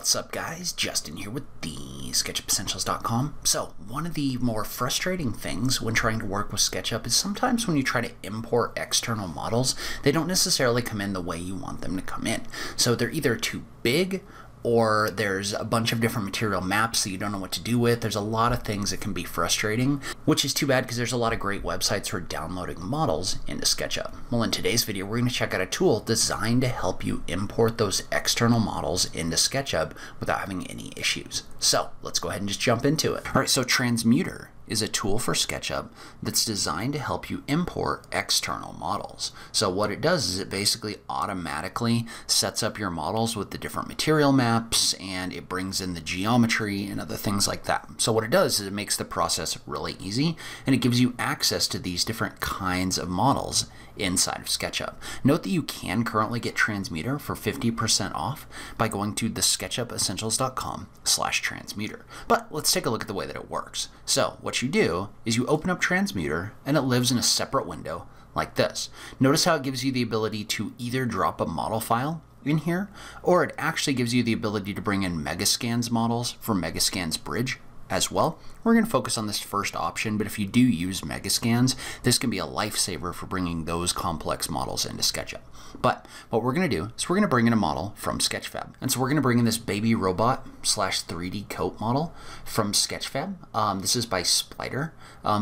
What's up guys, Justin here with the SketchUpEssentials.com. So one of the more frustrating things when trying to work with SketchUp is sometimes when you try to import external models, they don't necessarily come in the way you want them to come in. So they're either too big or there's a bunch of different material maps that you don't know what to do with. There's a lot of things that can be frustrating, which is too bad because there's a lot of great websites for downloading models into SketchUp. Well, in today's video, we're gonna check out a tool designed to help you import those external models into SketchUp without having any issues. So let's go ahead and just jump into it. All right, so Transmutr is a tool for SketchUp that's designed to help you import external models. So what it does is it basically automatically sets up your models with the different material maps, and it brings in the geometry and other things like that. So what it does is it makes the process really easy, and it gives you access to these different kinds of models inside of SketchUp. Note that you can currently get Transmutr for 50% off by going to the SketchUpEssentials.com/Transmutr. But let's take a look at the way that it works. So what you do is you open up Transmutr, and it lives in a separate window like this. Notice how it gives you the ability to either drop a model file in here, or it actually gives you the ability to bring in Megascans models for Megascans Bridge as well. We're going to focus on this first option, but if you do use Megascans, this can be a lifesaver for bringing those complex models into SketchUp. But what we're going to do is we're going to bring in a model from SketchFab. And so we're going to bring in this baby robot slash 3D coat model from SketchFab. This is by Spliter,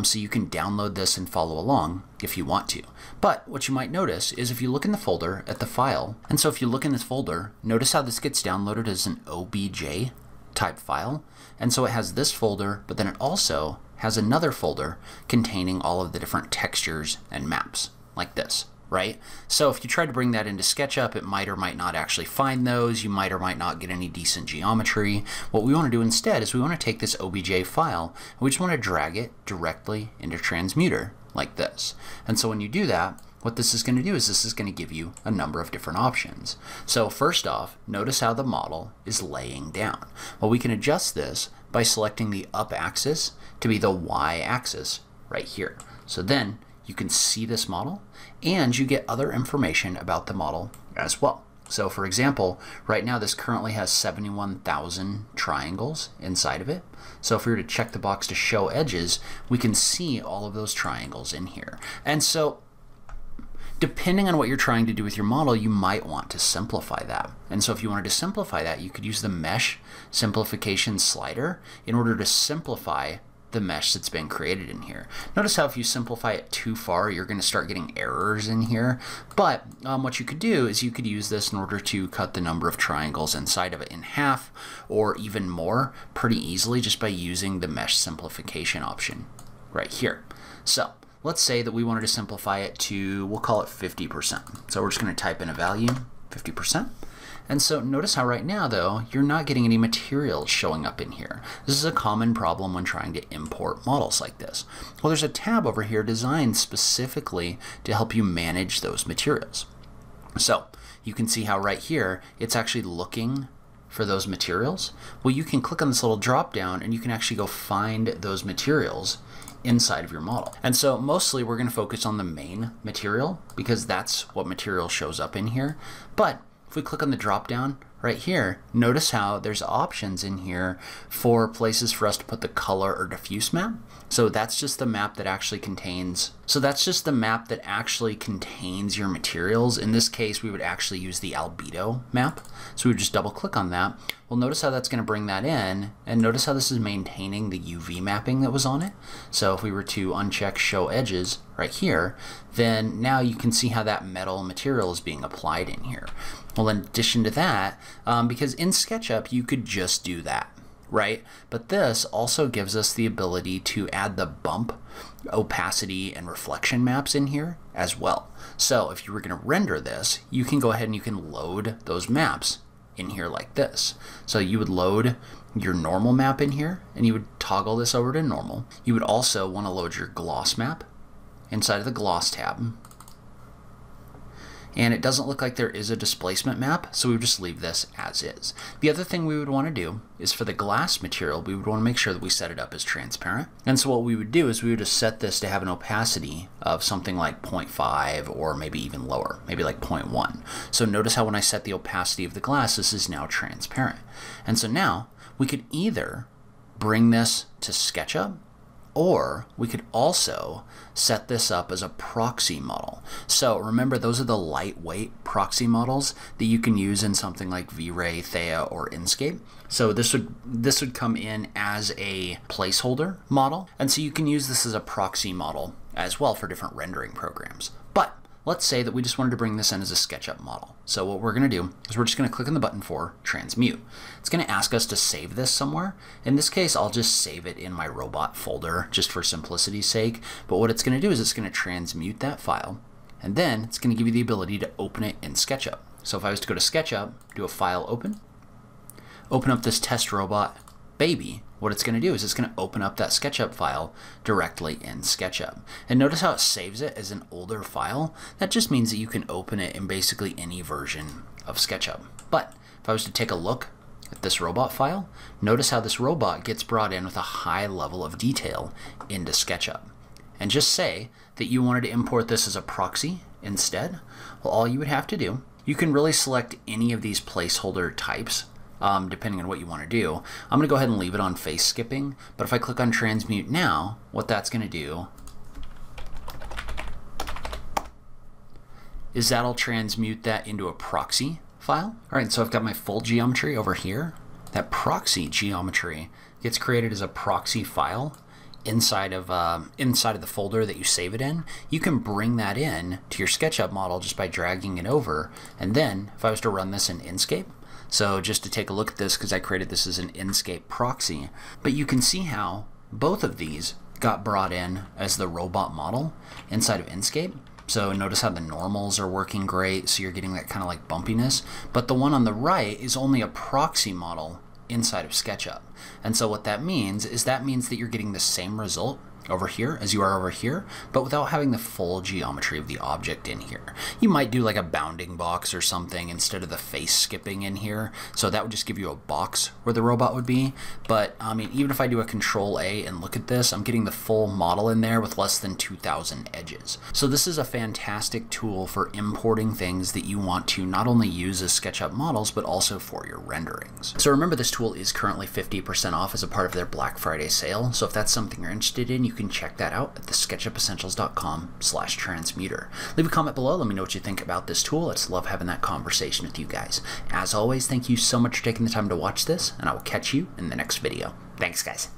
so you can download this and follow along if you want to. But what you might notice is if you look in the folder at the file, and so if you look in this folder, notice how this gets downloaded as an OBJ type file. And so it has this folder, but then it also has another folder containing all of the different textures and maps like this, right? So if you try to bring that into SketchUp, it might or might not actually find those. You might or might not get any decent geometry. What we want to do instead is we want to take this OBJ file, and we just want to drag it directly into Transmutr like this. And so when you do that, what this is going to do is this is going to give you a number of different options. So first off, notice how the model is laying down. Well, we can adjust this by selecting the up axis to be the Y axis right here. So then you can see this model, and you get other information about the model as well. So for example, right now this currently has 71,000 triangles inside of it. So if we were to check the box to show edges, we can see all of those triangles in here. And so depending on what you're trying to do with your model, you might want to simplify that. And so if you wanted to simplify that, you could use the mesh simplification slider in order to simplify the mesh that's been created in here. Notice how if you simplify it too far, you're going to start getting errors in here. But what you could do is you could use this in order to cut the number of triangles inside of it in half or even more pretty easily just by using the mesh simplification option right here. So let's say that we wanted to simplify it to, we'll call it 50%. So we're just going to type in a value, 50%. And so notice how right now, though, you're not getting any materials showing up in here. This is a common problem when trying to import models like this. Well, there's a tab over here designed specifically to help you manage those materials. So you can see how right here, it's actually looking for those materials. Well, you can click on this little drop down, and you can actually go find those materials inside of your model. And so mostly we're going to focus on the main material because that's what material shows up in here. But if we click on the drop down right here, notice how there's options in here for places for us to put the color or diffuse map. So that's just the map that actually contains your materials. In this case, we would actually use the albedo map. So we would just double click on that. Well, notice how that's going to bring that in, and notice how this is maintaining the UV mapping that was on it. So if we were to uncheck show edges right here, then now you can see how that metal material is being applied in here. Well, in addition to that, because in SketchUp, you could just do that, right? But this also gives us the ability to add the bump, opacity, and reflection maps in here as well. So if you were going to render this, you can go ahead and you can load those maps in here like this. So you would load your normal map in here, and you would toggle this over to normal. You would also want to load your gloss map inside of the gloss tab. and it doesn't look like there is a displacement map, so we would just leave this as is. The other thing we would want to do is for the glass material, we would want to make sure that we set it up as transparent. And so what we would do is we would just set this to have an opacity of something like 0.5 or maybe even lower, maybe like 0.1. So notice how when I set the opacity of the glass, this is now transparent. And so now we could either bring this to SketchUp, or we could also set this up as a proxy model. So remember, those are the lightweight proxy models that you can use in something like V-Ray, Thea, or Enscape. So this would come in as a placeholder model, and so you can use this as a proxy model as well for different rendering programs. But let's say that we just wanted to bring this in as a SketchUp model. So what we're going to do is we're just going to click on the button for Transmute. It's going to ask us to save this somewhere. In this case, I'll just save it in my robot folder just for simplicity's sake. But what it's going to do is it's going to transmute that file, and then it's going to give you the ability to open it in SketchUp. So if I was to go to SketchUp, do a file open, open up this test robot baby, what it's going to do is it's going to open up that SketchUp file directly in SketchUp. And notice how it saves it as an older file. That just means that you can open it in basically any version of SketchUp. But if I was to take a look at this robot file, notice how this robot gets brought in with a high level of detail into SketchUp. And just say that you wanted to import this as a proxy instead. Well, all you would have to do, you can really select any of these placeholder types depending on what you want to do. I'm going to go ahead and leave it on face skipping, but if I click on transmute now, what that's going to do is that'll transmute that into a proxy file. All right, so I've got my full geometry over here. That proxy geometry gets created as a proxy file inside of the folder that you save it in. You can bring that in to your SketchUp model just by dragging it over. And then if I was to run this in Enscape, so just to take a look at this, because I created this as an Enscape proxy, but you can see how both of these got brought in as the robot model inside of Enscape. So notice how the normals are working great, so you're getting that kind of like bumpiness, but the one on the right is only a proxy model inside of SketchUp. And so what that means is that means that you're getting the same result over here as you are over here, but without having the full geometry of the object in here. You might do like a bounding box or something instead of the face skipping in here. So that would just give you a box where the robot would be. But I mean, even if I do a control A and look at this, I'm getting the full model in there with less than 2,000 edges. So this is a fantastic tool for importing things that you want to not only use as SketchUp models, but also for your renderings. So remember, this tool is currently 50% off as a part of their Black Friday sale. So if that's something you're interested in, you can check that out at the SketchUpEssentials.com/Transmutr. Leave a comment below. Let me know what you think about this tool. It's love having that conversation with you guys. As always, thank you so much for taking the time to watch this, and I will catch you in the next video. Thanks, guys.